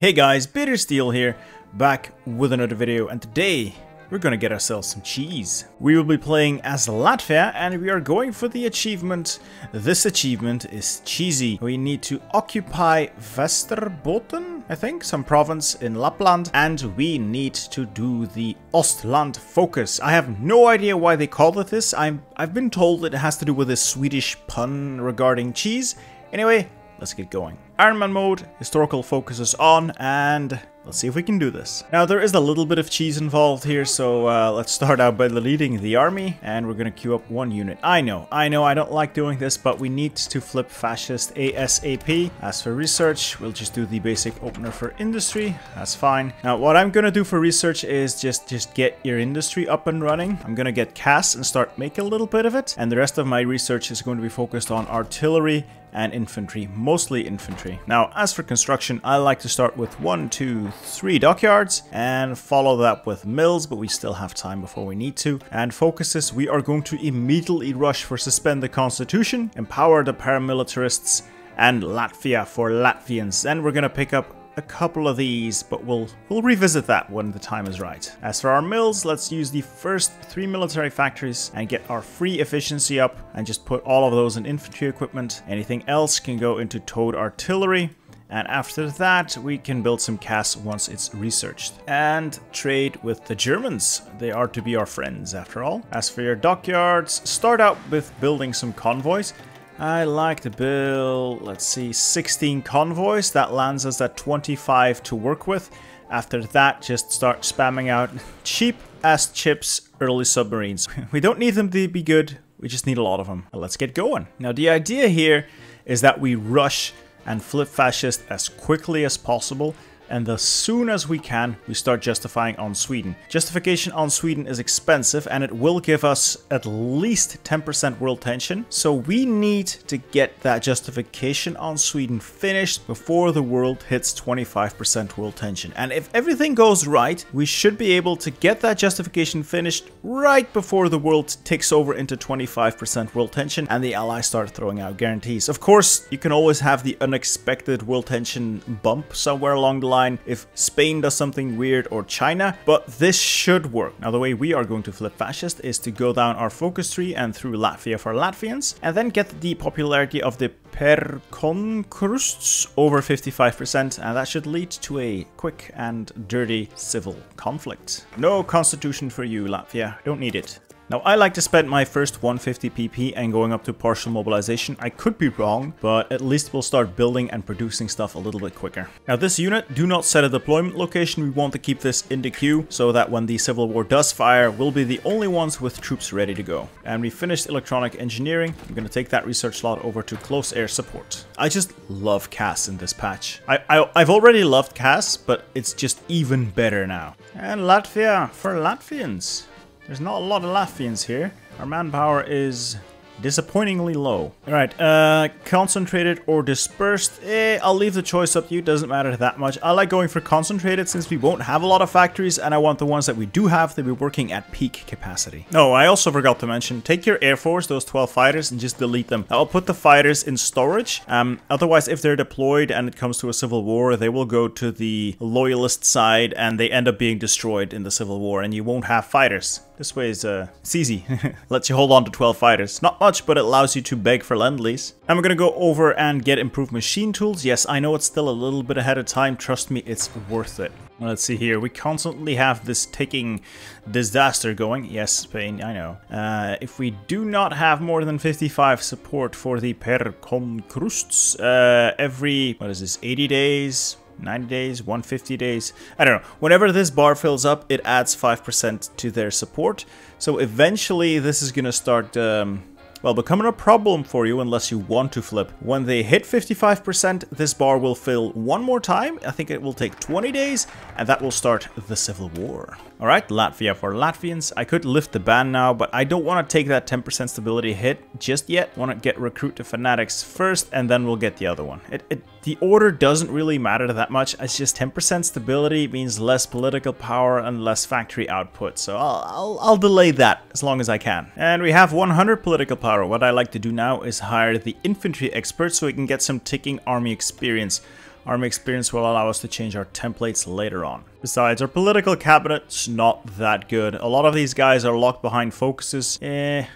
Hey guys, Bitt3rSteel here, back with another video, and today we're gonna get ourselves some cheese. We will be playing as Latvia and we are going for the achievement. This achievement is cheesy. We need to occupy Västerbotten, I think, some province in Lapland, and we need to do the Ostland focus. I have no idea why they call it this. I've been told it has to do with a Swedish pun regarding cheese. Anyway, let's get going. Iron Man mode, historical focuses on, and let's see if we can do this. Now there is a little bit of cheese involved here, so let's start out by leading the army, and we're gonna queue up one unit. I know, I don't like doing this, but we need to flip fascist ASAP. As for research, we'll just do the basic opener for industry, that's fine. Now what I'm gonna do for research is just get your industry up and running. I'm gonna get Cass and start making a little bit of it, and the rest of my research is going to be focused on artillery and infantry, mostly infantry. Now, as for construction, I like to start with 1, 2, 3 dockyards and follow that with mills, but we still have time before we need to. And focuses, we are going to immediately rush for suspend the constitution, empower the paramilitarists, and Latvia for Latvians. Then we're gonna pick up a couple of these, but we'll revisit that when the time is right. As for our mills, let's use the first 3 military factories and get our free efficiency up and just put all of those in infantry equipment. Anything else can go into towed artillery. And after that, we can build some CAS once it's researched. And trade with the Germans. They are to be our friends after all. As for your dockyards, start out with building some convoys. I like to build, let's see, 16 convoys. That lands us at 25 to work with. After that, just start spamming out cheap ass chips early submarines. We don't need them to be good. We just need a lot of them. Let's get going. Now, the idea here is that we rush and flip fascist as quickly as possible. And as soon as we can, we start justifying on Sweden. Justification on Sweden is expensive and it will give us at least 10% world tension. So we need to get that justification on Sweden finished before the world hits 25% world tension. And if everything goes right, we should be able to get that justification finished right before the world takes over into 25% world tension and the allies start throwing out guarantees. Of course, you can always have the unexpected world tension bump somewhere along the line if Spain does something weird or China, but this should work. Now the way we are going to flip fascist is to go down our focus tree and through Latvia for Latvians, and then get the popularity of the Pērkonkrusts over 55%, and that should lead to a quick and dirty civil conflict. No constitution for you, Latvia. Don't need it. Now, I like to spend my first 150 PP and going up to partial mobilization. I could be wrong, but at least we'll start building and producing stuff a little bit quicker. Now, this unit, do not set a deployment location. We want to keep this in the queue so that when the civil war does fire, we'll be the only ones with troops ready to go. And we finished electronic engineering. I'm going to take that research slot over to close air support. I just love CAS in this patch. I've already loved CAS, but it's just even better now. And Latvia for Latvians. There's not a lot of Latvians here. Our manpower is disappointingly low. All right, concentrated or dispersed? I'll leave the choice up to you, doesn't matter that much. I like going for concentrated since we won't have a lot of factories and I want the ones that we do have to be working at peak capacity. No, I also forgot to mention, take your air force, those 12 fighters, and just delete them. I'll put the fighters in storage. Otherwise, if they're deployed and it comes to a civil war, they will go to the loyalist side and they end up being destroyed in the civil war and you won't have fighters. This way is, it's easy. Lets you hold on to 12 fighters. Not much, but it allows you to beg for lend-lease. And we're gonna go over and get improved machine tools. Yes, I know it's still a little bit ahead of time. Trust me, it's worth it. Let's see here. We constantly have this ticking disaster going. Yes, Spain, I know. If we do not have more than 55 support for the Pērkonkrusts, every, what is this, 80 days? 90 days, 150 days, I don't know. Whenever this bar fills up, it adds 5% to their support. So eventually this is gonna start, well, becoming a problem for you unless you want to flip. When they hit 55%, this bar will fill one more time. I think it will take 20 days, and that will start the civil war. All right, Latvia for Latvians. I could lift the ban now, but I don't want to take that 10% stability hit just yet. Want to get recruit to fanatics first, and then we'll get the other one. The order doesn't really matter that much. It's just 10% stability means less political power and less factory output. So I'll delay that as long as I can. And we have 100 political power. What I like to do now is hire the infantry experts so we can get some ticking army experience. Army experience will allow us to change our templates later on. Besides, our political cabinet's not that good. A lot of these guys are locked behind focuses. And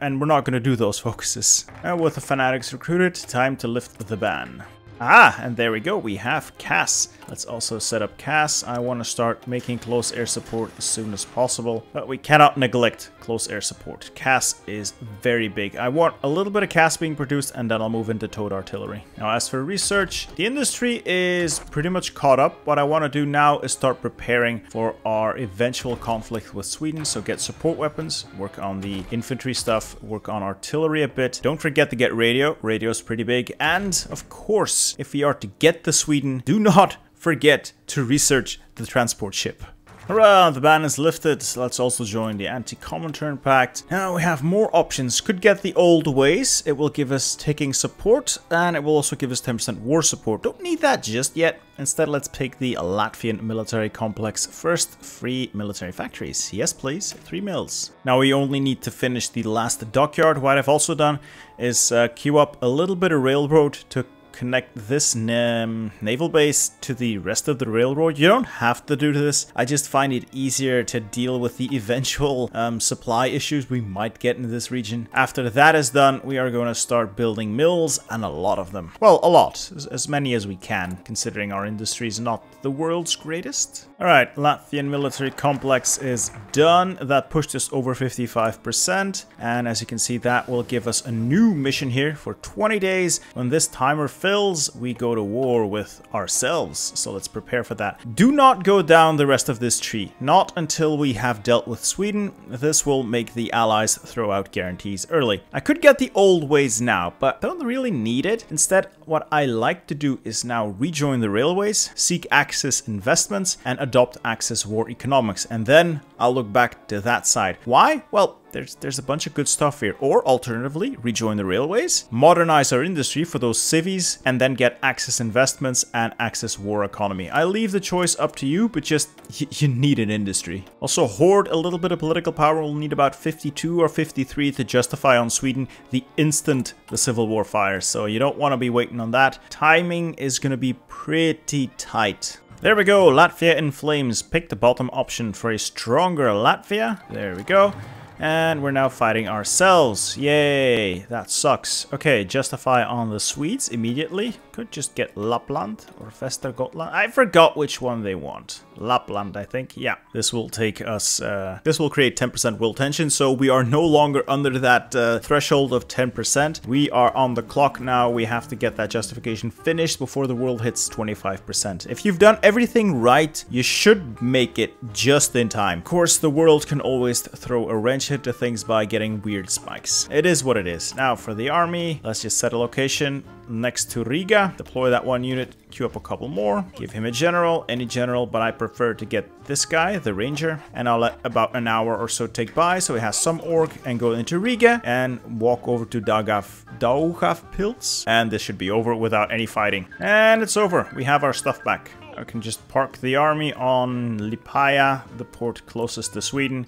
we're not going to do those focuses. And with the fanatics recruited, time to lift the ban. Ah, and there we go, we have Cass. Let's also set up Cass. I want to start making close air support as soon as possible, but we cannot neglect close air support. Cass is very big. I want a little bit of Cass being produced, and then I'll move into towed artillery. Now, as for research, the industry is pretty much caught up. What I want to do now is start preparing for our eventual conflict with Sweden. So get support weapons, work on the infantry stuff, work on artillery a bit. Don't forget to get radio. Radio's pretty big. And of course, if we are to get to Sweden, do not forget to research the transport ship. Hurrah, the ban is lifted. Let's also join the Anti-Comintern Pact. Now we have more options. Could get the old ways. It will give us taking support, and it will also give us 10% war support. Don't need that just yet. Instead, let's pick the Latvian military complex first. Free military factories. Yes, please. 3 mills. Now we only need to finish the last dockyard. What I've also done is queue up a little bit of railroad to connect this naval base to the rest of the railroad. You don't have to do this. I just find it easier to deal with the eventual supply issues we might get in this region. After that is done, we are going to start building mills, and a lot of them. Well, a lot. As many as we can, considering our industry is not the world's greatest. All right, Latvian military complex is done. That pushed us over 55%. And as you can see, that will give us a new mission here for 20 days. When this timer fills, we go to war with ourselves, so let's prepare for that. Do not go down the rest of this tree, not until we have dealt with Sweden. This will make the allies throw out guarantees early. I could get the old ways now, but I don't really need it. Instead, what I like to do is now rejoin the railways, seek Axis investments, and adopt Axis war economics, and then I'll look back to that side. Why? Well, there's a bunch of good stuff here. Or alternatively, rejoin the railways, modernize our industry for those civies, and then get Axis investments and Axis war economy. I leave the choice up to you, but just you need an industry. Also hoard a little bit of political power. We'll need about 52 or 53 to justify on Sweden the instant the civil war fires. So you don't want to be waiting on that. Timing is going to be pretty tight. There we go, Latvia in flames. Pick the bottom option for a stronger Latvia. There we go. And we're now fighting ourselves. Yay, that sucks. Okay, justify on the Swedes immediately. Could just get Lapland or Västerbotten. I forgot which one they want. Lapland, I think. Yeah, this will take us, this will create 10% will tension. So we are no longer under that threshold of 10%. We are on the clock now. We have to get that justification finished before the world hits 25%. If you've done everything right, you should make it just in time. Of course, the world can always throw a wrench to things by getting weird spikes. It is what it is. Now for the army, let's just set a location next to Riga, deploy that one unit, queue up a couple more, give him a general, any general, but I prefer to get this guy, the ranger, and I'll let about an hour or so take by, so he has some orc, and go into Riga, and walk over to Daugavpils, and this should be over without any fighting. And it's over, we have our stuff back. I can just park the army on Liepāja, the port closest to Sweden,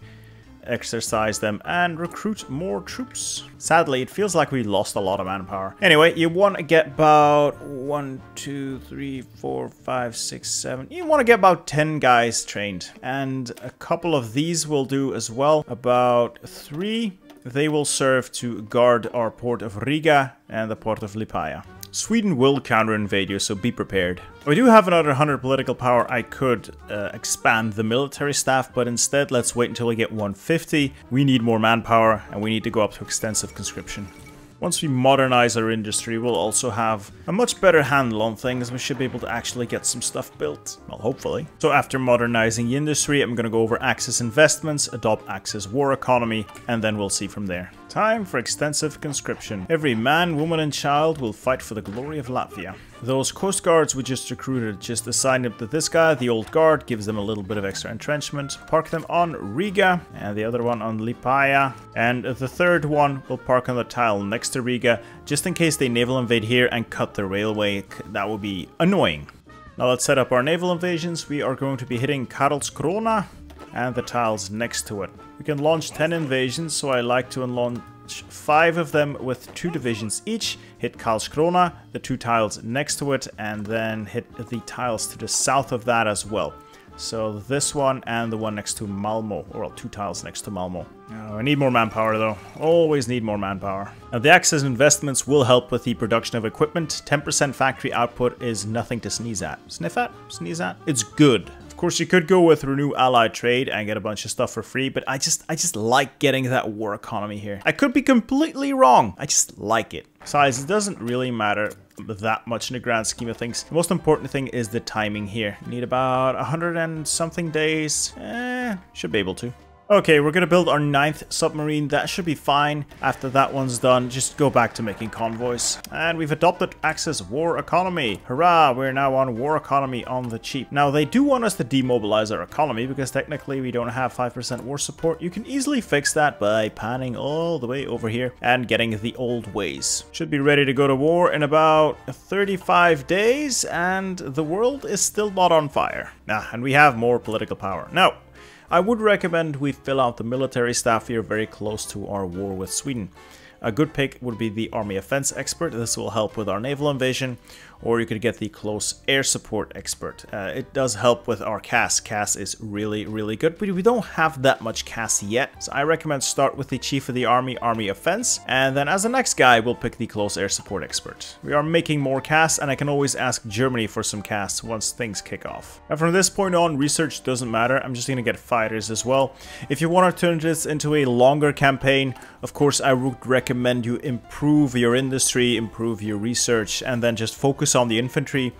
exercise them, and recruit more troops. Sadly, it feels like we lost a lot of manpower. Anyway, you want to get about 1, 2, 3, 4, 5, 6, 7. You want to get about 10 guys trained. And a couple of these will do as well. About 3. They will serve to guard our port of Riga and the port of Liepāja. Sweden will counter-invade you, so be prepared. We do have another 100 political power. I could expand the military staff, but instead let's wait until we get 150. We need more manpower, and we need to go up to extensive conscription. Once we modernize our industry, we'll also have a much better handle on things. We should be able to actually get some stuff built. Well, hopefully. So after modernizing the industry, I'm going to go over Axis investments, adopt Axis war economy, and then we'll see from there. Time for extensive conscription. Every man, woman, and child will fight for the glory of Latvia. Those coast guards we just recruited, just assigned them to this guy, the old guard, gives them a little bit of extra entrenchment. Park them on Riga, and the other one on Liepāja, and the third one will park on the tile next to Riga, just in case they naval invade here and cut the railway. That would be annoying. Now let's set up our naval invasions. We are going to be hitting Karlskrona and the tiles next to it. We can launch 10 invasions, so I like to 5 of them with 2 divisions each, hit Karlskrona, the 2 tiles next to it, and then hit the tiles to the south of that as well. So this one and the one next to Malmö, or 2 tiles next to Malmö. Oh, I need more manpower though, always need more manpower. Now, the access investments will help with the production of equipment. 10% factory output is nothing to sneeze at. Sniff at? Sneeze at? It's good. Of course, you could go with Renew Allied Trade and get a bunch of stuff for free, but I just like getting that war economy here. I could be completely wrong. I just like it. Size doesn't really matter that much in the grand scheme of things. The most important thing is the timing here. You need about 100 and something days. Should be able to. Okay, we're gonna build our 9th submarine. That should be fine. After that one's done, just go back to making convoys. And we've adopted Axis war economy. Hurrah, we're now on war economy on the cheap. Now, they do want us to demobilize our economy because technically we don't have 5% war support. You can easily fix that by panning all the way over here and getting the old ways. Should be ready to go to war in about 35 days, and the world is still not on fire. And we have more political power. Now, I would recommend we fill out the military staff here very close to our war with Sweden. A good pick would be the army offense expert. This will help with our naval invasion, or you could get the close air support expert. It does help with our CAS. CAS is really, really good, but we don't have that much CAS yet. So I recommend start with the chief of the army, army offense, and then as the next guy, we'll pick the close air support expert. We are making more CAS, and I can always ask Germany for some CAS once things kick off. And from this point on, research doesn't matter. I'm just gonna get fighters as well. If you want to turn this into a longer campaign, of course, I would recommend you improve your industry, improve your research, and then just focus on the infantry.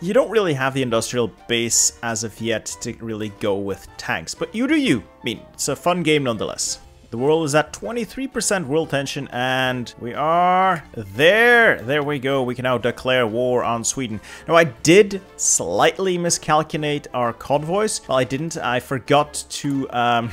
You don't really have the industrial base as of yet to really go with tanks, but you do you. I mean, it's a fun game nonetheless. The world is at 23% world tension, and we are there. There we go. We can now declare war on Sweden. Now, I did slightly miscalculate our convoys. Well, I didn't. I forgot to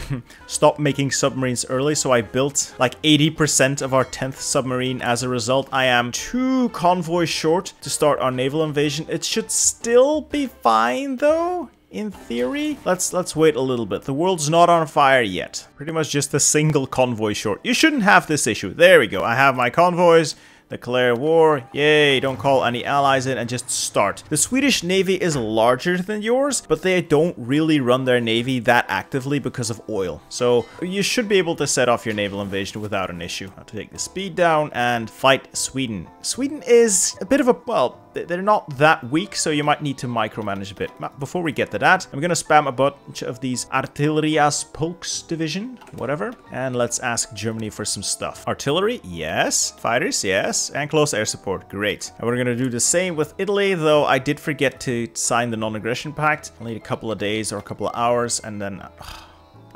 stop making submarines early, so I built like 80% of our 10th submarine. As a result, I am 2 convoys short to start our naval invasion. It should still be fine, though. In theory, let's wait a little bit. The world's not on fire yet. Pretty much just a single convoy short. You shouldn't have this issue. There we go. I have my convoys. Declare war. Yay, don't call any allies in and just start. The Swedish Navy is larger than yours, but they don't really run their Navy that actively because of oil. So you should be able to set off your naval invasion without an issue. I'll take the speed down and fight Sweden. Sweden is a bit of a, well, they're not that weak, so you might need to micromanage a bit. Before we get to that, I'm gonna spam a bunch of these Artillerias Polks division, whatever, and let's ask Germany for some stuff. Artillery, yes. Fighters, yes. And close air support, great. And we're gonna do the same with Italy, though I did forget to sign the non-aggression pact. I'll need a couple of days or a couple of hours, and then...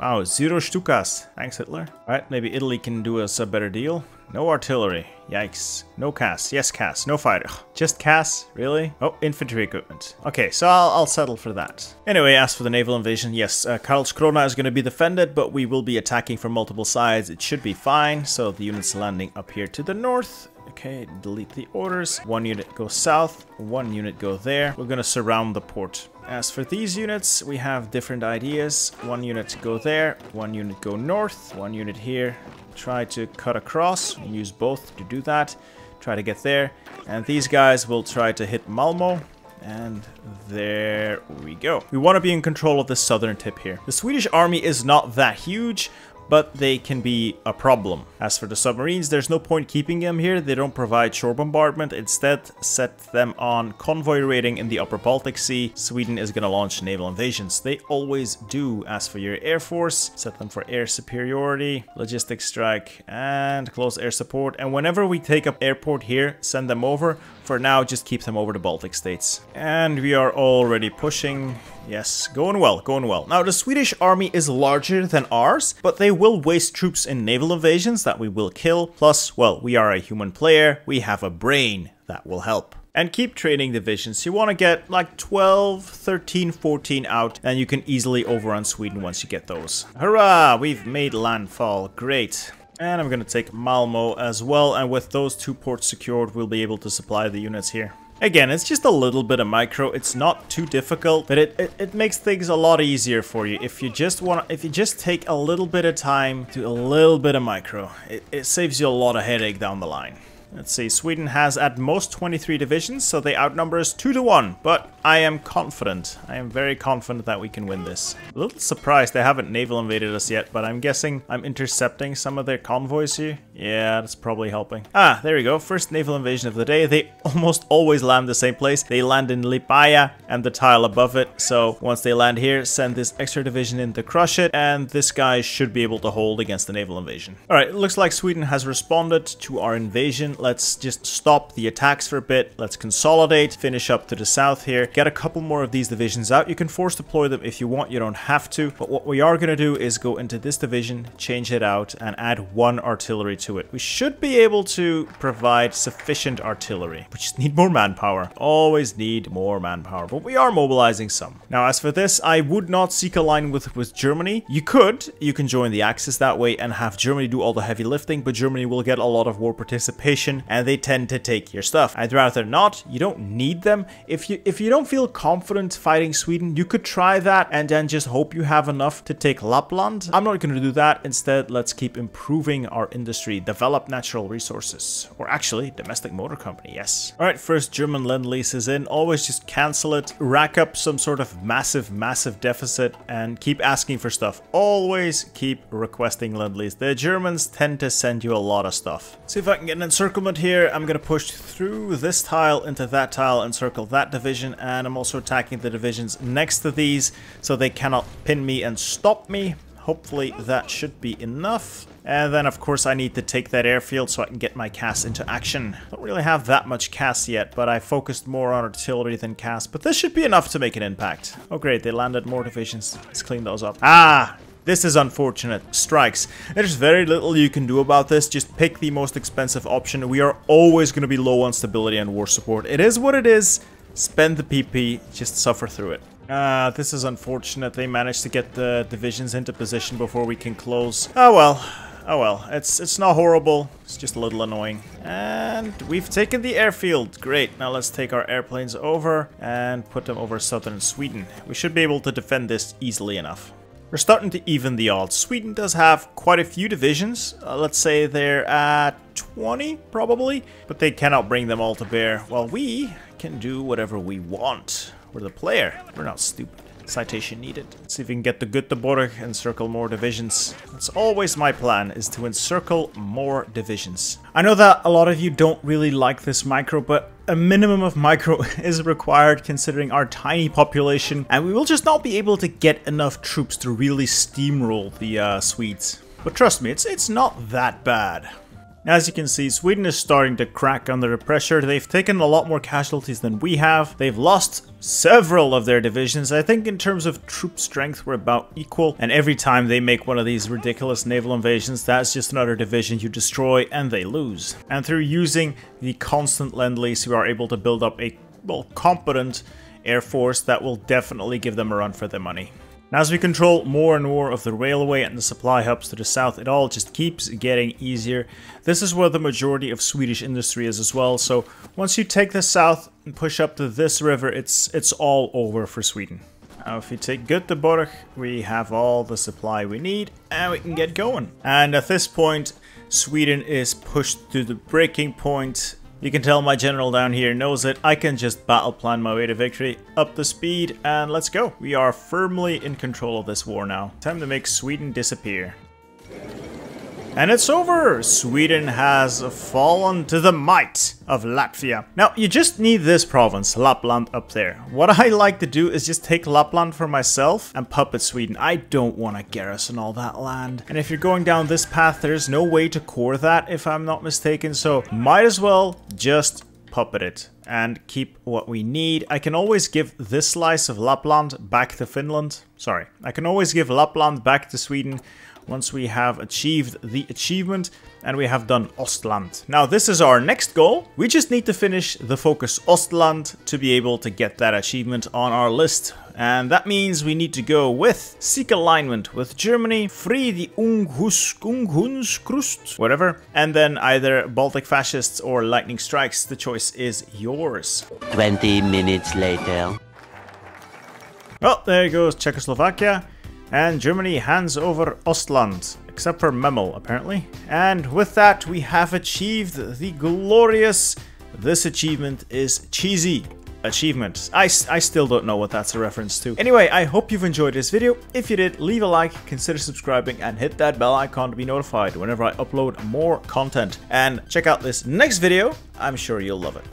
wow, 0 Stukas. Thanks, Hitler. Alright, maybe Italy can do us a better deal. No artillery. Yikes. No CAS. Yes, CAS. No fighter. Just CAS? Really? Oh, infantry equipment. Okay, so I'll settle for that. Anyway, as for the naval invasion, yes, Karlskrona is going to be defended, but we will be attacking from multiple sides. It should be fine. So the units landing up here to the north. Okay, delete the orders. 1 unit go south. 1 unit go there. We're going to surround the port. As for these units, we have different ideas. 1 unit go there. 1 unit go north. 1 unit here. Try to cut across and use both to do that. Try to get there. And these guys will try to hit Malmö. And there we go. We want to be in control of the southern tip here. The Swedish army is not that huge, but they can be a problem. As for the submarines, there's no point keeping them here. They don't provide shore bombardment. Instead, set them on convoy raiding in the upper Baltic Sea. Sweden is gonna launch naval invasions. They always do. As for your air force, set them for air superiority, logistics strike, and close air support. And whenever we take up airport here, send them over. For now, just keep them over the Baltic states. And we are already pushing. Yes, going well, going well. Now, the Swedish army is larger than ours, but they will waste troops in naval invasions that we will kill. Plus, well, we are a human player. We have a brain. That will help. And keep trading divisions. You want to get like 12, 13, 14 out, and you can easily overrun Sweden once you get those. Hurrah! We've made landfall. Great. And I'm going to take Malmö as well, and with those 2 ports secured, we'll be able to supply the units here. Again, it's just a little bit of micro. It's not too difficult, but it makes things a lot easier for you if you just want. If you just take a little bit of time, do a little bit of micro, it saves you a lot of headache down the line. Let's see, Sweden has at most 23 divisions, so they outnumber us 2-1. But I am confident. I am very confident that we can win this. A little surprised they haven't naval invaded us yet, but I'm guessing I'm intercepting some of their convoys here. Yeah, that's probably helping. Ah, there we go. First naval invasion of the day. They almost always land the same place. They land in Liepāja and the tile above it. So once they land here, send this extra division in to crush it. And this guy should be able to hold against the naval invasion. All right, it looks like Sweden has responded to our invasion. Let's just stop the attacks for a bit. Let's consolidate, finish up to the south here, get a couple more of these divisions out. You can force deploy them if you want, you don't have to. But what we are going to do is go into this division, change it out, and add one artillery to it. We should be able to provide sufficient artillery. We just need more manpower. Always need more manpower, but we are mobilizing some. Now, as for this, I would not seek a line with Germany. You could. You can join the Axis that way and have Germany do all the heavy lifting, but Germany will get a lot of war participation, and they tend to take your stuff. I'd rather not. You don't need them. If you don't feel confident fighting Sweden, you could try that and then just hope you have enough to take Lapland. I'm not going to do that. Instead, let's keep improving our industry, develop natural resources, or actually domestic motor company. Yes. All right. First German lend lease is in. Always just cancel it. Rack up some sort of massive deficit and keep asking for stuff. Always keep requesting lend lease. The Germans tend to send you a lot of stuff. See if I can get an encirclement here. I'm going to push through this tile into that tile, encircle that division, and I'm also attacking the divisions next to these so they cannot pin me and stop me. Hopefully that should be enough. And then of course I need to take that airfield so I can get my CAS into action. Don't really have that much CAS yet, but I focused more on artillery than CAS, but this should be enough to make an impact. Oh great, they landed more divisions. Let's clean those up. Ah! This is unfortunate. Strikes. There's very little you can do about this. Just pick the most expensive option. We are always going to be low on stability and war support. It is what it is. Spend the PP. Just suffer through it. This is unfortunate. They managed to get the divisions into position before we can close. Oh well. Oh well. It's not horrible. It's just a little annoying. And we've taken the airfield. Great. Now let's take our airplanes over and put them over southern Sweden. We should be able to defend this easily enough. We're starting to even the odds. Sweden does have quite a few divisions. Let's say they're at 20, probably. But they cannot bring them all to bear. While we can do whatever we want. We're the player. We're not stupid. Citation needed. Let's see if we can get to Göteborg and encircle more divisions. That's always my plan, is to encircle more divisions. I know that a lot of you don't really like this micro, but a minimum of micro is required considering our tiny population, and we will just not be able to get enough troops to really steamroll the Swedes. But trust me, it's not that bad. As you can see, Sweden is starting to crack under the pressure. They've taken a lot more casualties than we have. They've lost several of their divisions. I think in terms of troop strength, we're about equal. And every time they make one of these ridiculous naval invasions, that's just another division you destroy and they lose. And through using the constant lend-lease, we are able to build up a, well, competent air force that will definitely give them a run for their money. As we control more and more of the railway and the supply hubs to the south, it all just keeps getting easier. This is where the majority of Swedish industry is as well, so once you take the south and push up to this river, it's all over for Sweden. Now if you take Göteborg, we have all the supply we need and we can get going. And at this point, Sweden is pushed to the breaking point. You can tell my general down here knows it. I can just battle plan my way to victory, up the speed, and let's go. We are firmly in control of this war now. Time to make Sweden disappear. And it's over! Sweden has fallen to the might of Latvia. Now, you just need this province, Lapland, up there. What I like to do is just take Lapland for myself and puppet Sweden. I don't want to garrison all that land. And if you're going down this path, there's no way to core that, if I'm not mistaken, so might as well just puppet it and keep what we need. I can always give this slice of Lapland back to Finland. Sorry, I can always give Lapland back to Sweden. Once we have achieved the achievement, and we have done Ostland. Now this is our next goal. We just need to finish the focus Ostland to be able to get that achievement on our list. And that means we need to go with seek alignment with Germany, free the Unghundskrust, whatever, and then either Baltic fascists or lightning strikes. The choice is yours. 20 minutes later. Well, there goes Czechoslovakia, and Germany hands over Ostland, except for Memel apparently. And with that, we have achieved the glorious, this achievement is cheesy, achievement. I still don't know what that's a reference to. Anyway, I hope you've enjoyed this video. If you did, leave a like, consider subscribing, and hit that bell icon to be notified whenever I upload more content. And check out this next video, I'm sure you'll love it.